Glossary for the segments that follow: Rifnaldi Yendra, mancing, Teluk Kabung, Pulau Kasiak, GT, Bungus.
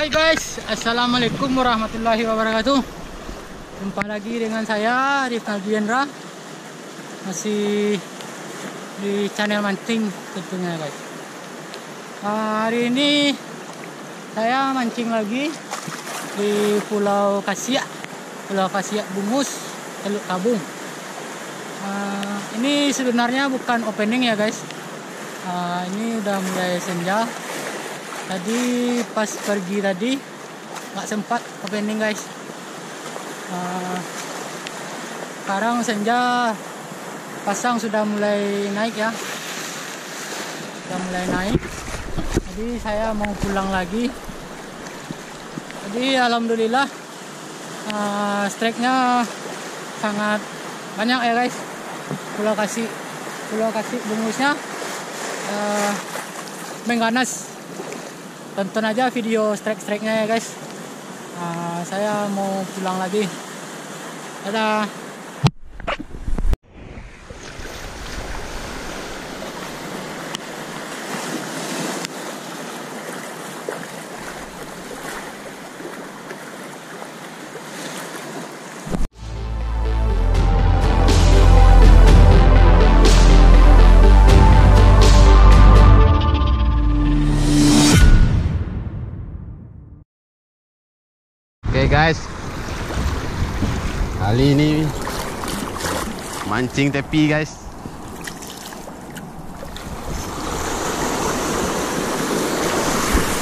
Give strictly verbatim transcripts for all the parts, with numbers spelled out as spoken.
Hai guys, assalamualaikum warahmatullahi wabarakatuh. Jumpa lagi dengan saya Rifnaldi Yendra, masih di channel mancing tentunya guys. Nah, hari ini saya mancing lagi di Pulau Kasiak, Pulau Kasiak Bungus, Teluk Kabung. Nah, ini sebenarnya bukan opening ya guys. Nah, ini udah mulai senja. Tadi pas pergi tadi nggak sempat opening guys. Uh, sekarang senja, pasang sudah mulai naik ya, sudah mulai naik. Jadi saya mau pulang lagi. Jadi alhamdulillah uh, strike-nya sangat banyak ya guys. Pulau Kasi, Pulau Kasi Bungusnya uh, mengganas. Tonton aja video strike-strike-nya ya guys. Nah, saya mau pulang lagi. Dadah. Guys, kali ini mancing tepi guys.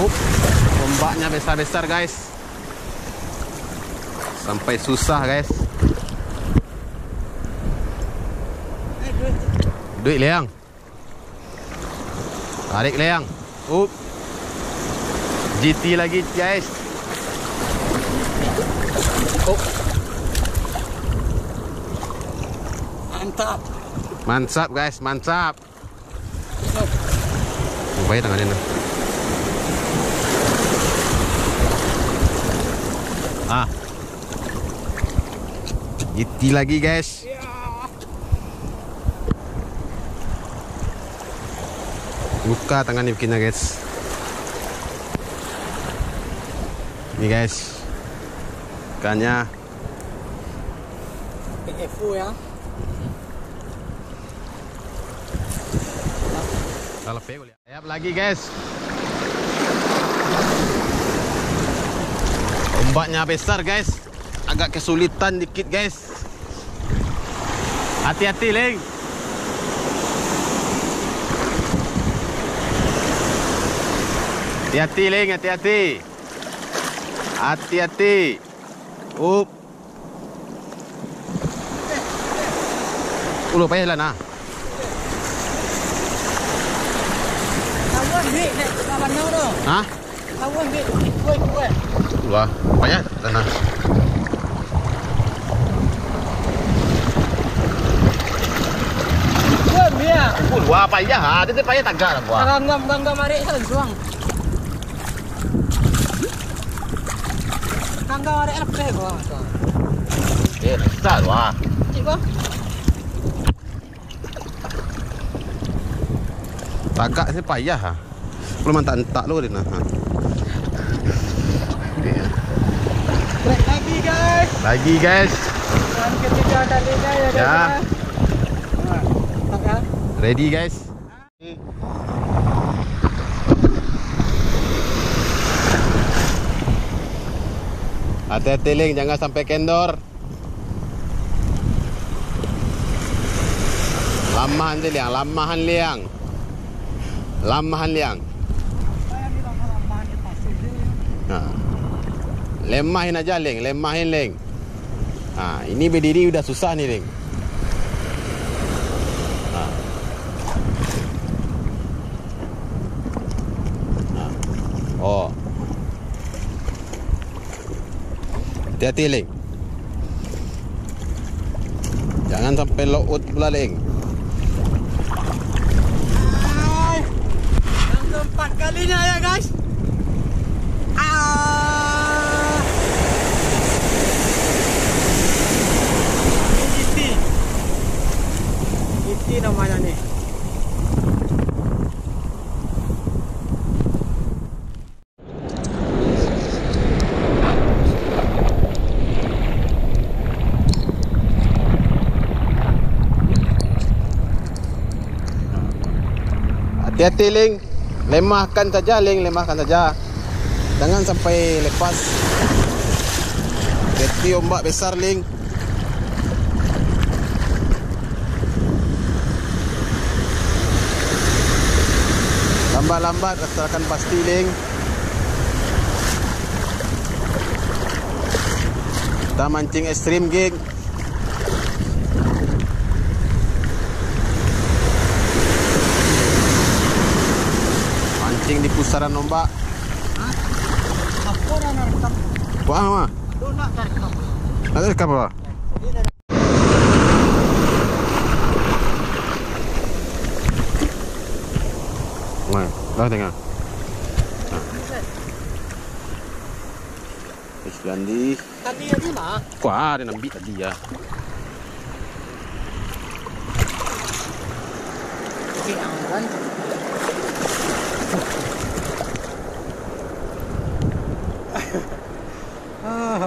Up, ombaknya besar-besar guys, sampai susah guys. Duit leang, tarik leang. Up, G T lagi guys. Oh. Mantap. Mantap guys, mantap. Oh, baik tangannya nih. Ah. Giti lagi guys. Buka tangannya bikinnya guys. Ini guys. Ikannya P F O ya. Kalau pegu lihat lagi guys. Ombaknya besar guys, agak kesulitan dikit guys. Hati-hati Ling. Hati-hati Ling, hati-hati. Hati-hati. Up. Ulu payah lah nah. Lawan ni, lawan nau tu. Hah? Lawan ni, kuai kuai. Ulah, payah lah nah. Kuai dia. Ulah payah, ada tu payah tagak lah kuah. Tanggam tanggam marik kan suang. Tangga ada apa ya gua? Eh, besar wah. Cikgu. Tagak sih payah ah. Perlu mantak-entak lu dia nah. Lagi guys. Lagi guys. Dan ketiga kali guys ada. Ya. Tangga. Ready guys. Hati-hati Ling, jangan sampai kendor. Lamahan dia liang, lamahan liang. Lamahan liang. Nah. Lemahin aja Ling, lemahin Ling. Nah, ini berdiri udah susah nih Ling. Nah. Nah. Oh. Hati-hati Ling. Jangan sampai laut pula Ling. Hai. Yang keempat kalinya ya guys. Ah. Giti. Giti namanya nih. Hati-hati Ling, lemahkan saja Ling, lemahkan saja. Jangan sampai lepas. Hati ombak besar Ling. Lambat-lambat rasakan pasti Ling. Kita mancing ekstrim geng. Mancing di pusaran ombak. Wah, nak tarik apa? Nak tarik apa? Nah, dah tengah. Rifnaldi tadi tadi mah kuah dia ambil tadi ya. Okey, angkat. Ah,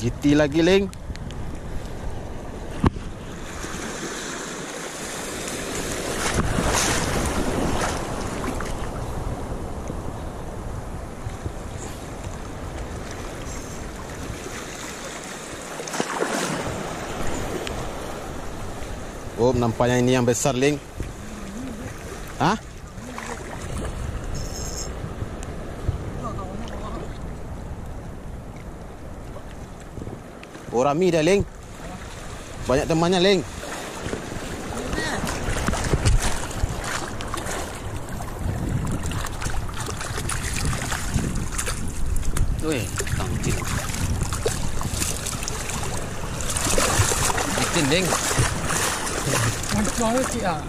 G T lagi Ling. Oh, nampaknya ini yang besar Ling. Hah? Oh, rami dah Ling. Banyak temannya Ling. Weh, tangkit. Bikin Ling. Mana kau sih ah?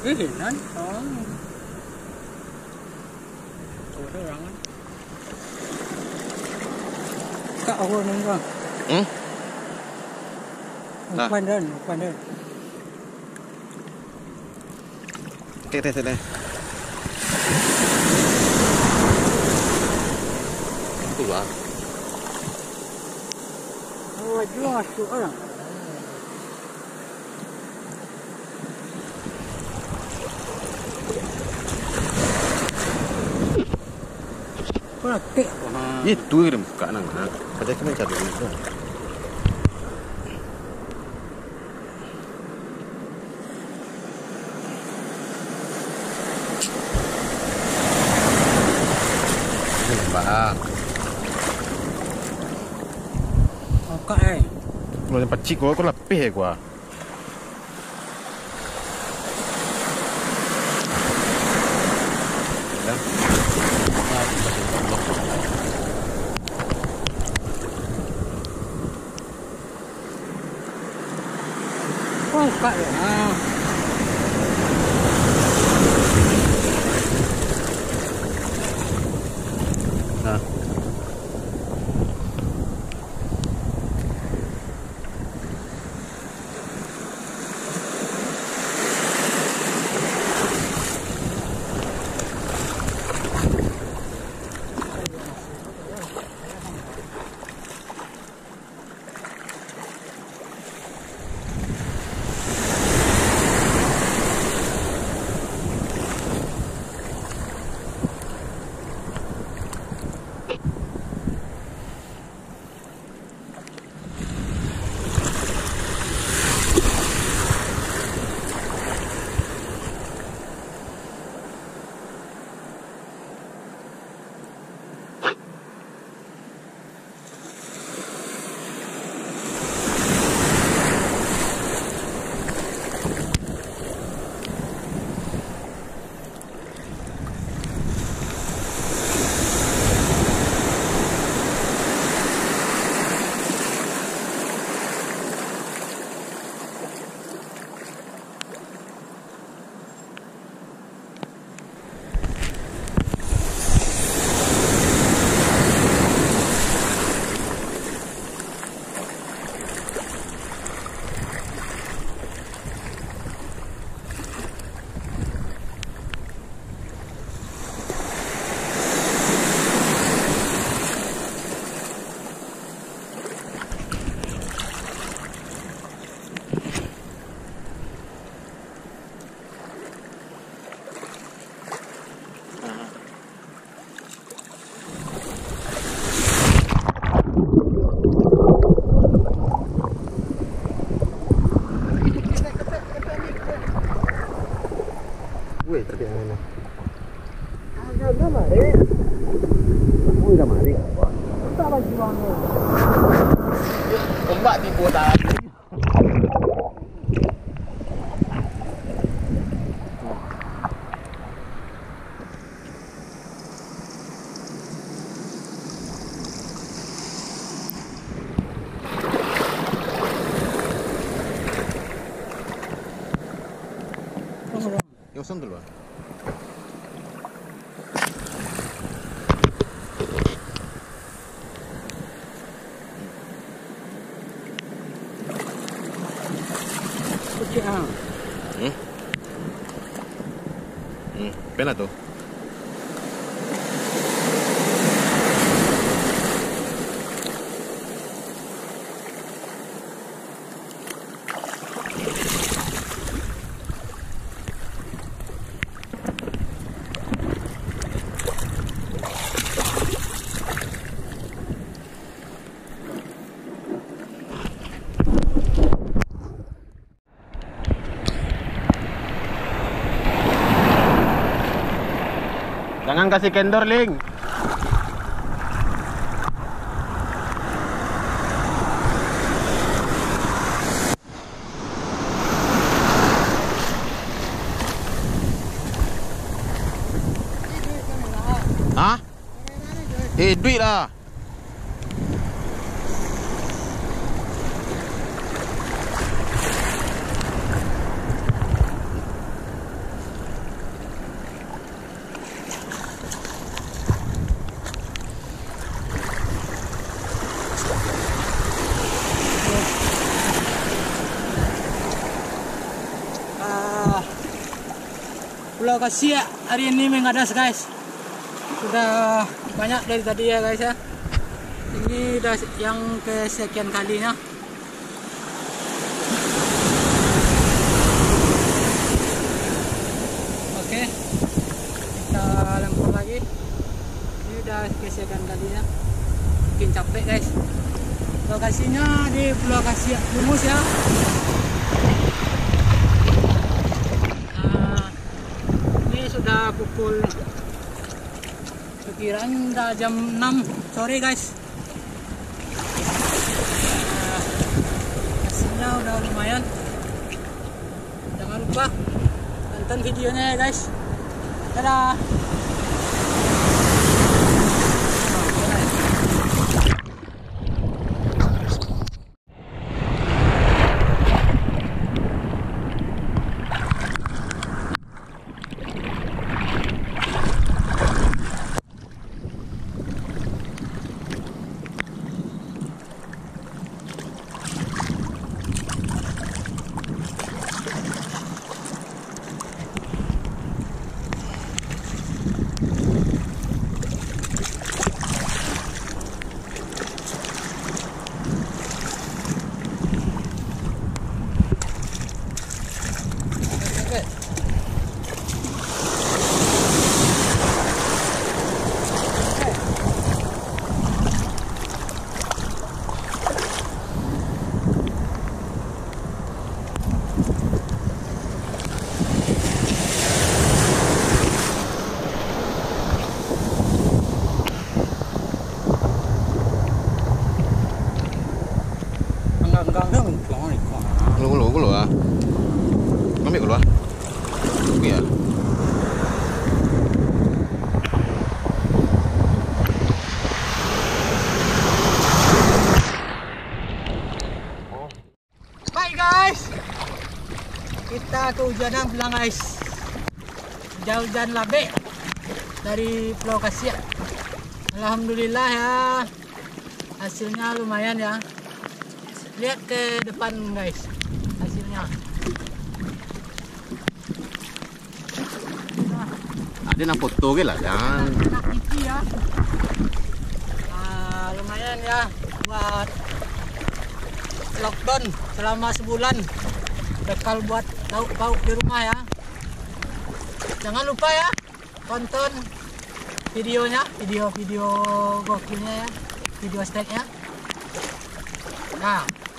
Cái hiểm đấy, đó. Ủa cái rắn á. Cậu quên đúng không? Ừ. Quên đơn, quên đơn. Thế đây, thế đây. Cậu quá. Ôi, gió sữa rồi. Ratik lah. Itu dia buka nang nak. Pada kena cari dulu. Bah. Okak eh. Boleh pacik gua aku lapih gua. Pak ya. Nah. Son duluan. Oke, ah. Hmm. Hmm, pena tuh. Jangan kasih kendor, Ling. Hah? Eh, duit lah. Pulau Kasiak hari ini mengadas, guys. Sudah banyak dari tadi ya, guys ya. Ini udah yang kesekian kalinya. Oke, kita lempar lagi. Ini udah kesekian kalinya. Mungkin capek, guys. Lokasinya di Pulau Kasiak, Bungus ya. Pukul sekiranya udah jam enam sore, guys. Nah, hasilnya udah lumayan. Jangan lupa nonton videonya ya, guys. Dadah. Kita kehujanan bilang, guys. Hujan labe dari Pulau Kasiak. Alhamdulillah ya, hasilnya lumayan ya. Lihat ke depan, guys, hasilnya. Ada nak foto ke lah, jangan. Nak pipi ya. Nah, lumayan ya buat lockdown selama sebulan. Bekal buat lauk pauk di rumah ya. Jangan lupa ya tonton videonya, video-video gokilnya ya, video snacknya. Nah.